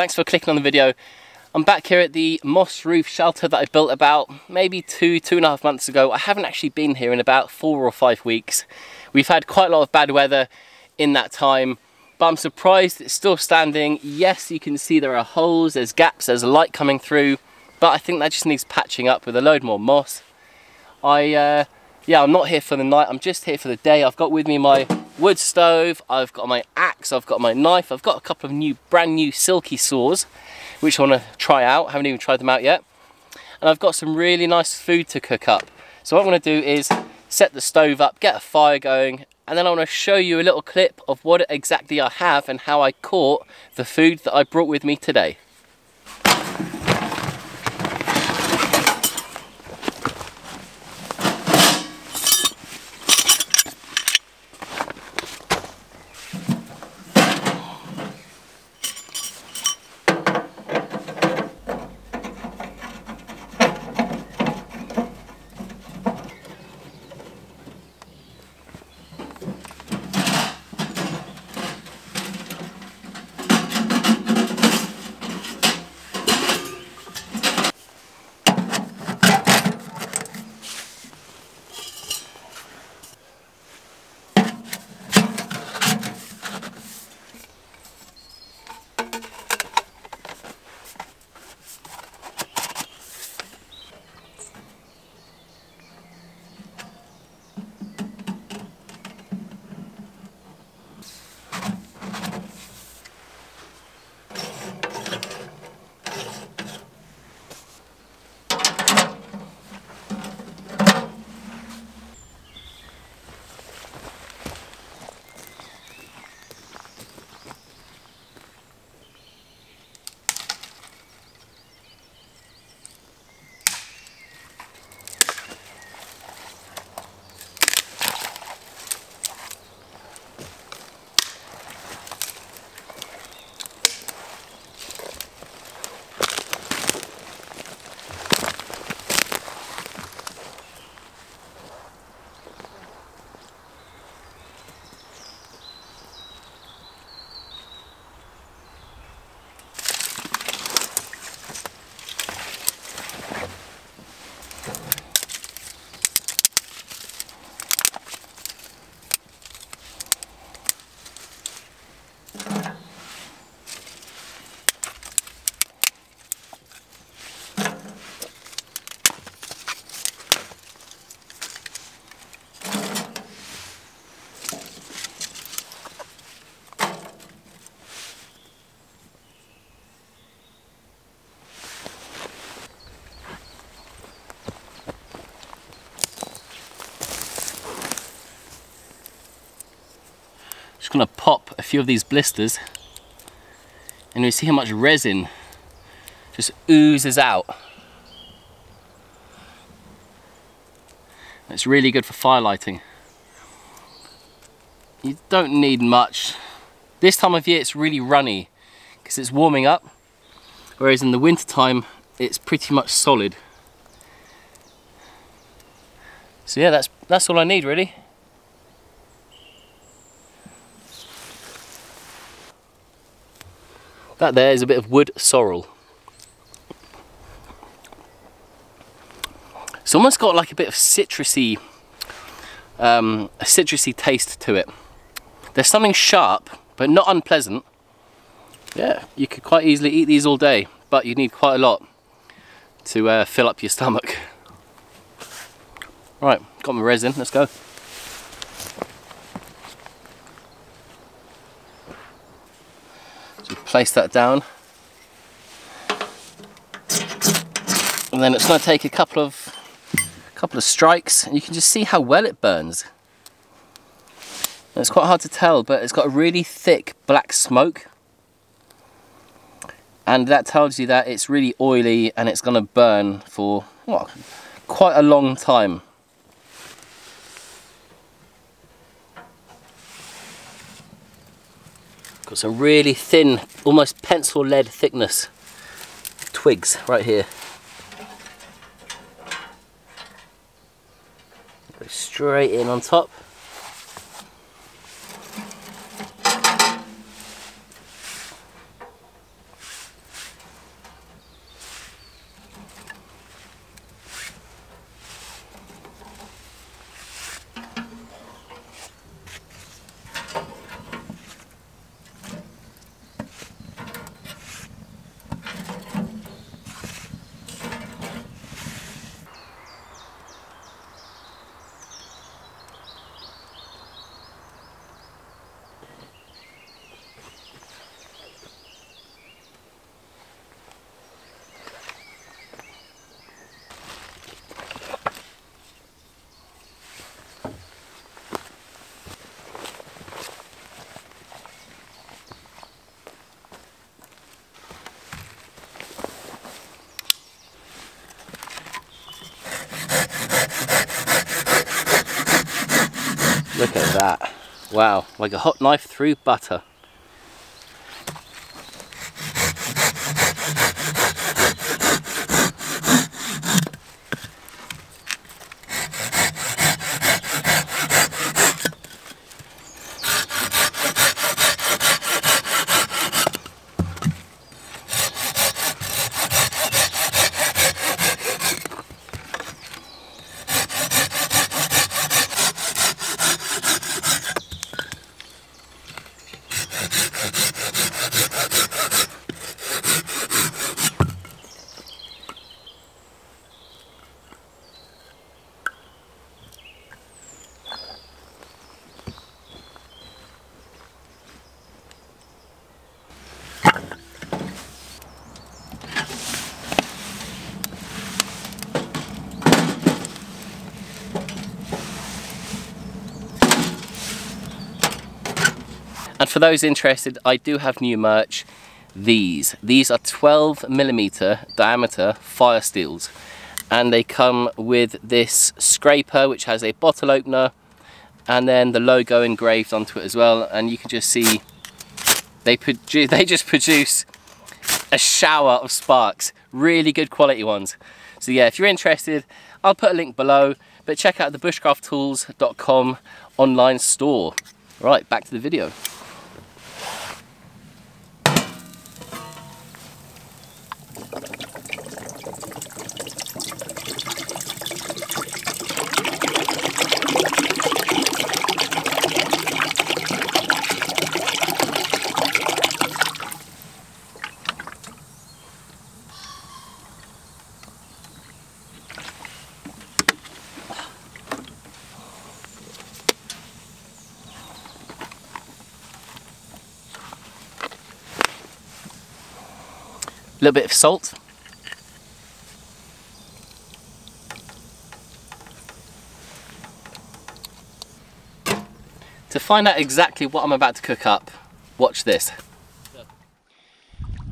Thanks for clicking on the video. I'm back here at the moss roof shelter that I built about maybe two and a half months ago. I haven't actually been here in about 4 or 5 weeks. We've had quite a lot of bad weather in that time, but I'm surprised it's still standing. Yes, you can see there are holes, there's gaps, there's light coming through, but I think that just needs patching up with a load more moss. I'm not here for the night, I'm just here for the day. I've got with me my wood stove, I've got my axe, I've got my knife, I've got a couple of brand new silky saws, which I want to try out. I haven't even tried them out yet. And I've got some really nice food to cook up. So what I'm going to do is set the stove up, get a fire going, and then I want to show you a little clip of what exactly I have and how I caught the food that I brought with me today. Gonna pop a few of these blisters and you see how much resin just oozes out. It's really good for fire lighting. You don't need much. This time of year it's really runny because it's warming up, whereas in the winter time it's pretty much solid. So yeah, that's all I need really. That there is a bit of wood sorrel. It's almost got like a bit of citrusy, a citrusy taste to it. There's something sharp, but not unpleasant. Yeah, you could quite easily eat these all day, but you need quite a lot to fill up your stomach. Right, got my resin, let's go. Place that down, and then it's going to take a couple of strikes, and you can just see how well it burns. And it's quite hard to tell, but it's got a really thick black smoke, and that tells you that it's really oily and it's going to burn for quite a long time. It's a really thin, almost pencil lead thickness twigs right here. Go straight in on top. Look at that. Wow, like a hot knife through butter. And for those interested, I do have new merch. These are 12mm diameter fire steels, and they come with this scraper which has a bottle opener and then the logo engraved onto it as well. And you can just see they just produce a shower of sparks, really good quality ones. So yeah, if you're interested, I'll put a link below, but check out the bushcrafttools.com online store. Right, back to the video. A little bit of salt. To find out exactly what I'm about to cook up, watch this.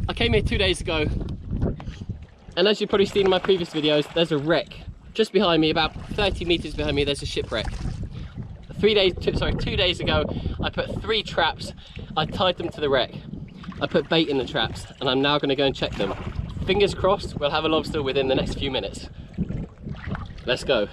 I came here 2 days ago, and as you've probably seen in my previous videos, there's a wreck just behind me, about 30 meters behind me. There's a shipwreck. 2 days ago, I put 3 traps. I tied them to the wreck. I put bait in the traps, and I'm now going to go and check them. Fingers crossed we'll have a lobster within the next few minutes. Let's go.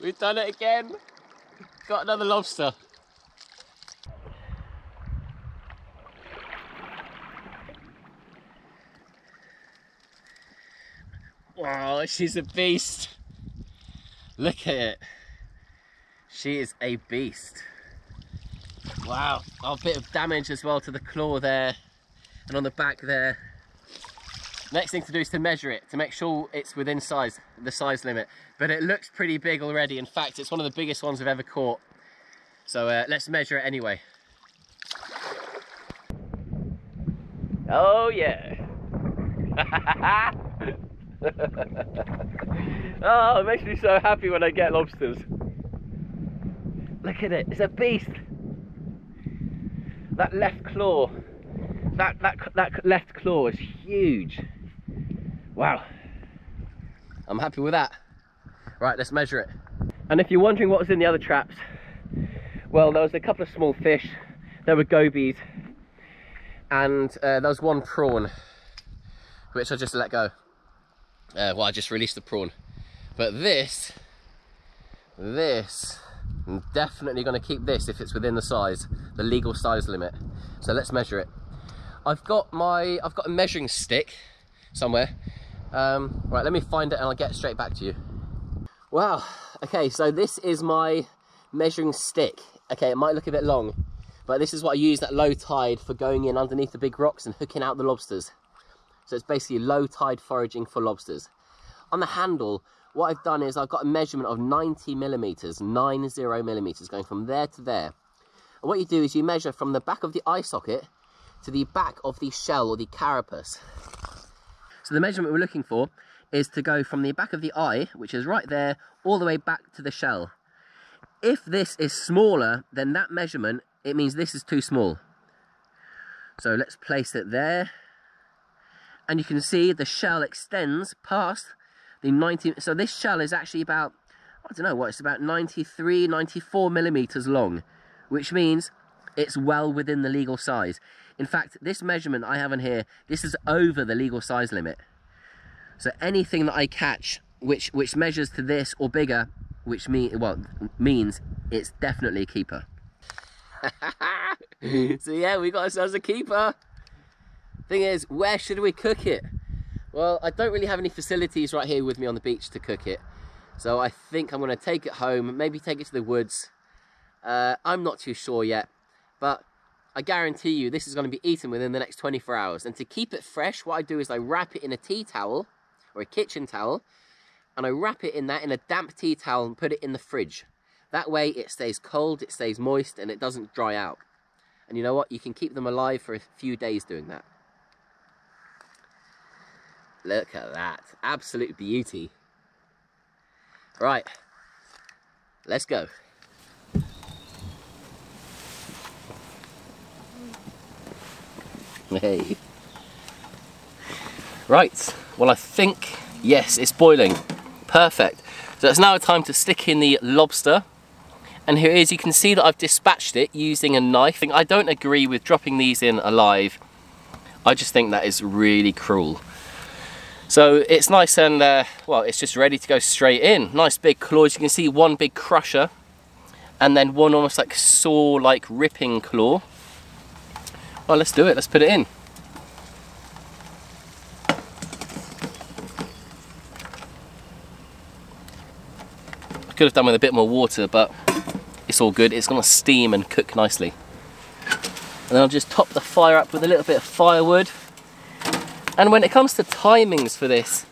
We've done it again. Got another lobster. Wow, she's a beast. Look at it. She is a beast. Wow, a bit of damage as well to the claw there and on the back there. Next thing to do is to measure it, to make sure it's within size, the size limit. But it looks pretty big already. In fact, it's one of the biggest ones I've ever caught. So let's measure it anyway. Oh yeah. Oh, it makes me so happy when I get lobsters. Look at it, it's a beast. That left claw, that left claw is huge. Wow, I'm happy with that. Right, let's measure it. And if you're wondering what was in the other traps, well, there was a couple of small fish, there were gobies, and there was one prawn, which I just let go. Well, I just released the prawn. But this, I'm definitely going to keep this if it's within the size, the legal size limit. So let's measure it. I've got a measuring stick somewhere. Right, let me find it and I'll get straight back to you. Wow, okay, so this is my measuring stick. Okay, it might look a bit long, but this is what I use at low tide for going in underneath the big rocks and hooking out the lobsters. So it's basically low tide foraging for lobsters. On the handle, what I've done is I've got a measurement of 90 millimeters, going from there to there. And what you do is you measure from the back of the eye socket to the back of the shell or the carapace. So the measurement we're looking for is to go from the back of the eye, which is right there, all the way back to the shell. If this is smaller than that measurement, it means this is too small. So let's place it there. And you can see the shell extends past the 90, so this shell is actually about, I don't know what, it's about 93, 94 millimeters long, which means it's well within the legal size. In fact, this measurement I have on here, this is over the legal size limit. So anything that I catch which measures to this or bigger, which means it's definitely a keeper. So yeah, we got ourselves a keeper. Thing is, where should we cook it? Well, I don't really have any facilities right here with me on the beach to cook it. So I think I'm going to take it home, maybe take it to the woods. I'm not too sure yet, but I guarantee you this is going to be eaten within the next 24 hours. And to keep it fresh, what I do is I wrap it in a tea towel or a kitchen towel, and I wrap it in that in a damp tea towel and put it in the fridge. That way it stays cold, it stays moist, and it doesn't dry out. And you know what? You can keep them alive for a few days doing that. Look at that, absolute beauty. Right, let's go. Hey. Right, well I think, yes, it's boiling. Perfect. So it's now time to stick in the lobster. And here it is, you can see that I've dispatched it using a knife. I don't agree with dropping these in alive. I just think that is really cruel. So it's nice and, well, it's just ready to go straight in. Nice big claws, you can see one big crusher and then one almost like saw-like ripping claw. Well, let's do it, let's put it in. I could have done with a bit more water, but it's all good. It's gonna steam and cook nicely. And then I'll just top the fire up with a little bit of firewood. And when it comes to timings for this,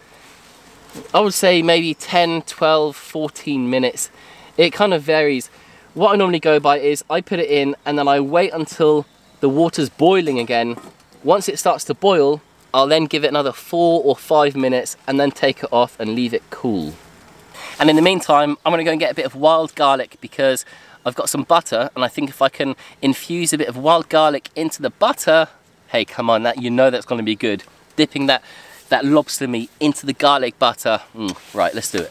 I would say maybe 10, 12, 14 minutes. It kind of varies. What I normally go by is I put it in and then I wait until the water's boiling again. Once it starts to boil, I'll then give it another 4 or 5 minutes and then take it off and leave it cool. And in the meantime, I'm gonna go and get a bit of wild garlic because I've got some butter and I think if I can infuse a bit of wild garlic into the butter, hey, come on, that, you know that's gonna be good. Dipping that lobster meat into the garlic butter. Right, let's do it.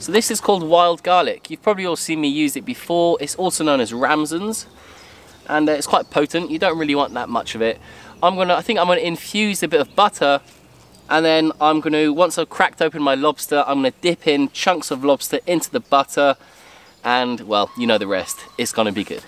So this is called wild garlic. You've probably all seen me use it before. It's also known as Ramsons, and it's quite potent. You don't really want that much of it. I think I'm gonna infuse a bit of butter, and then I'm gonna, once I've cracked open my lobster, I'm gonna dip in chunks of lobster into the butter, and well, you know the rest. It's gonna be good.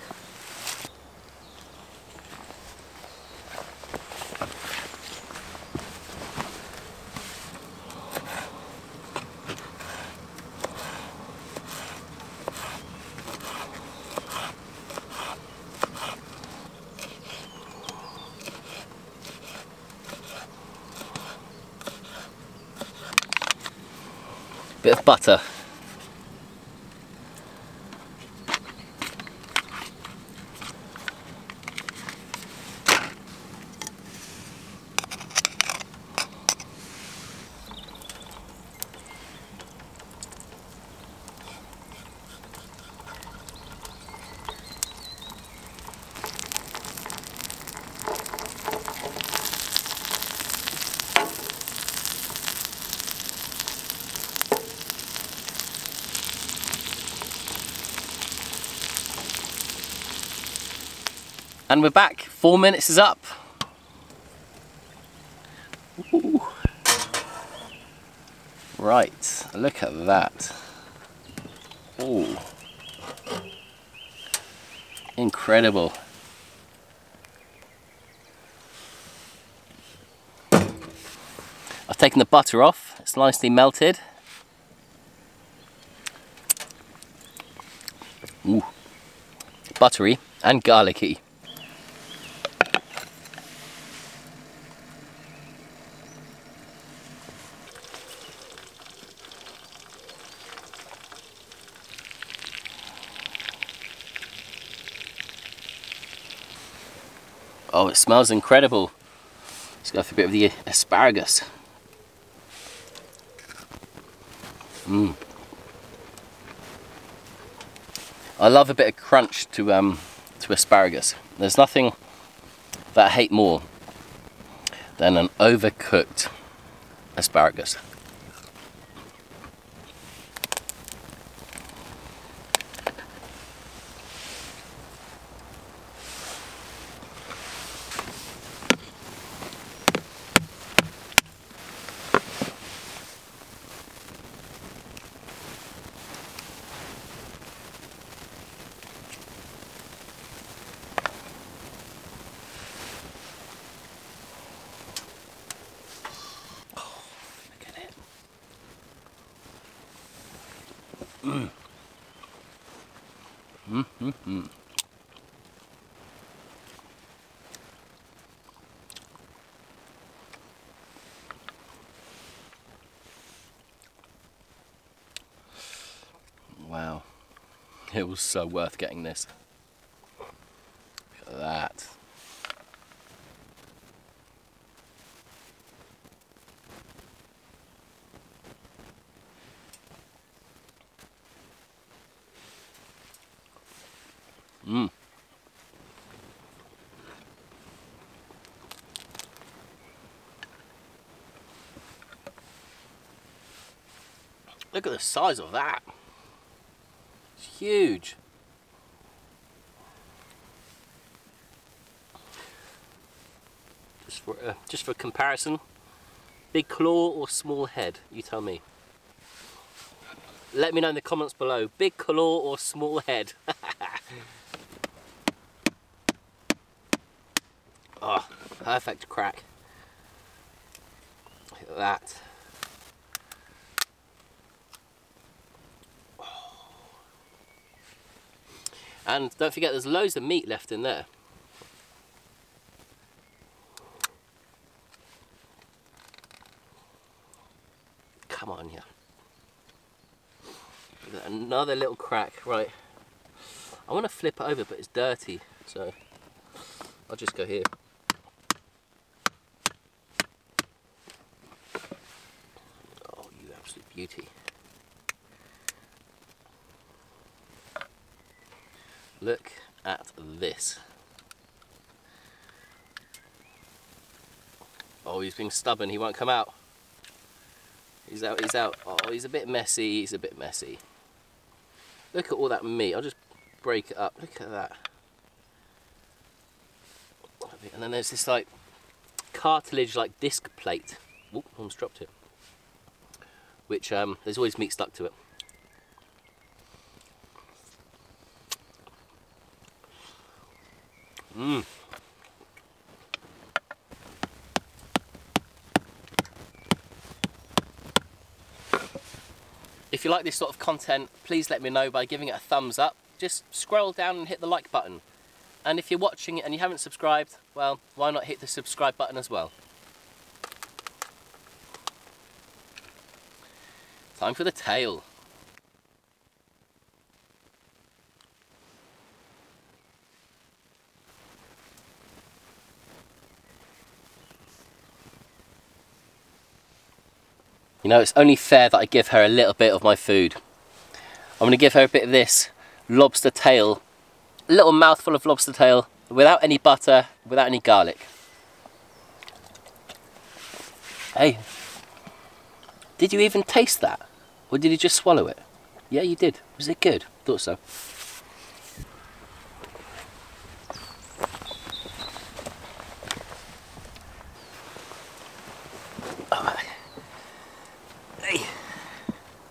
bit of butter. And we're back, 4 minutes is up. Ooh. Right, look at that. Ooh. Incredible. I've taken the butter off, it's nicely melted. Ooh. Buttery and garlicky. Oh, it smells incredible. Let's go for a bit of the asparagus. Mmm. I love a bit of crunch to asparagus. There's nothing that I hate more than an overcooked asparagus. Wow, it was so worth getting this. Look at that. Mmm. Look at the size of that. It's huge. Just for comparison, big claw or small head? You tell me. Let me know in the comments below. Big claw or small head? Oh, perfect crack. Look at that. Oh. And don't forget, there's loads of meat left in there. Come on here. Another little crack. Right. I want to flip it over, but it's dirty, so I'll just go here. Oh, you absolute beauty. Look at this. Oh, he's being stubborn, he won't come out. He's out, he's out. Oh, he's a bit messy, he's a bit messy. Look at all that meat. I'll just break it up. Look at that. And then there's this like cartilage, like disc plate. Oop, almost dropped it. Which there's always meat stuck to it. Mmm. If you like this sort of content, please let me know by giving it a thumbs up. Just scroll down and hit the like button. And if you're watching it and you haven't subscribed, well, why not hit the subscribe button as well? Time for the tail. You know, it's only fair that I give her a little bit of my food. I'm going to give her a bit of this lobster tail, a little mouthful of lobster tail, without any butter, without any garlic. Hey, did you even taste that? Or did you just swallow it? Yeah, you did. Was it good? Thought so.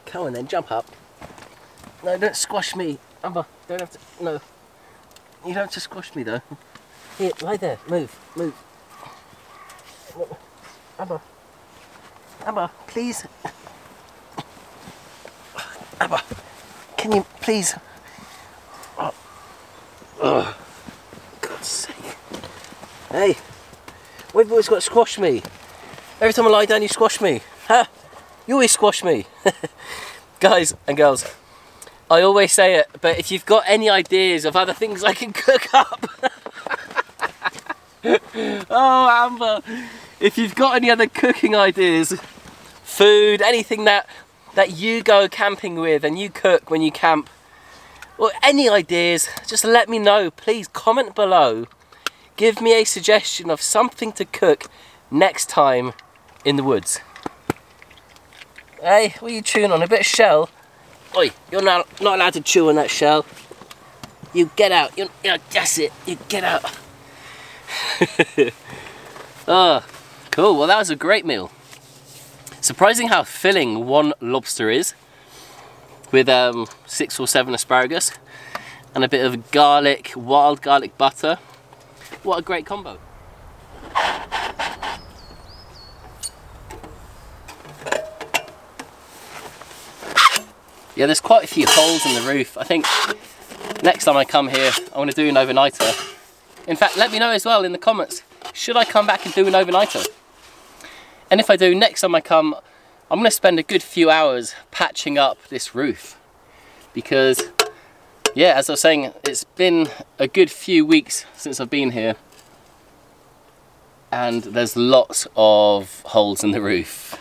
Come on then, jump up. No, don't squash me. Amber, don't have to, no. You don't have to squash me though. Here, lie there, move, move. Amber, Amber, please. Amber, can you please? Oh, oh. God's sake. Hey, we've always got to squash me. Every time I lie down you squash me, huh? You always squash me. Guys and girls, I always say it, but if you've got any ideas of other things I can cook up. Oh, Amber, if you've got any other cooking ideas, food, anything that you go camping with and you cook when you camp, or any ideas, just let me know. Please comment below. Give me a suggestion of something to cook next time in the woods. Hey, what are you chewing on? A bit of shell? Oi, you're not allowed to chew on that shell. You get out. That's it. You get out. Oh, cool. Well, that was a great meal. Surprising how filling one lobster is with 6 or 7 asparagus and a bit of garlic, wild garlic butter. What a great combo. Yeah, there's quite a few holes in the roof. I think next time I come here, I want to do an overnighter. In fact, let me know as well in the comments, should I come back and do an overnighter? And if I do, next time I come, I'm going to spend a good few hours patching up this roof. Because, yeah, as I was saying, it's been a good few weeks since I've been here. And there's lots of holes in the roof.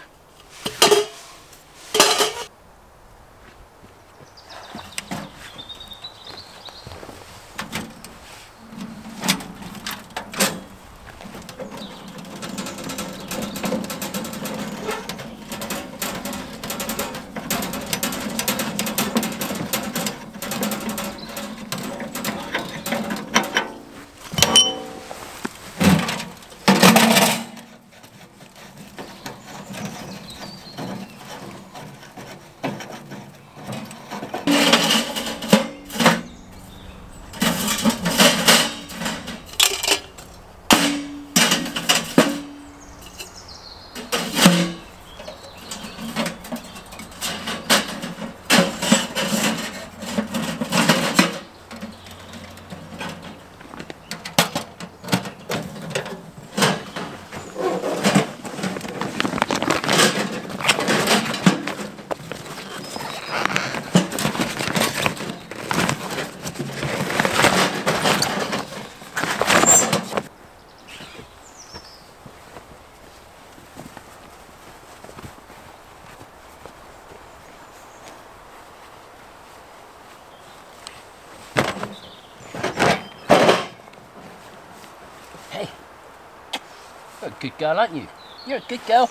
Good girl, aren't you? You're a good girl.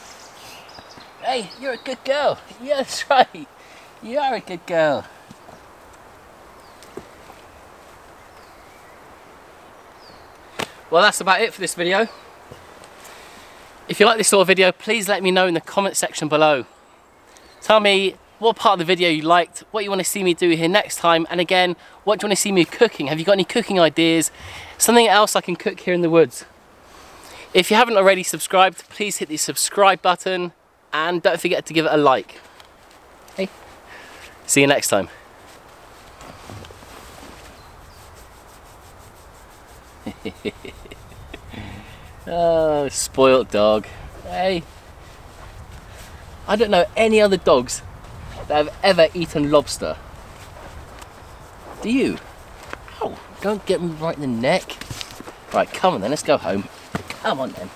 Hey, you're a good girl. Yeah, that's right. You are a good girl. Well, that's about it for this video. If you like this sort of video, please let me know in the comment section below. Tell me what part of the video you liked, what you want to see me do here next time, and again, what do you want to see me cooking? Have you got any cooking ideas? Something else I can cook here in the woods? If you haven't already subscribed, please hit the subscribe button and don't forget to give it a like. Hey, see you next time. Oh, spoiled dog. Hey, I don't know any other dogs that have ever eaten lobster. Do you? Ow, don't get me right in the neck. Right, come on then, let's go home. Come on then.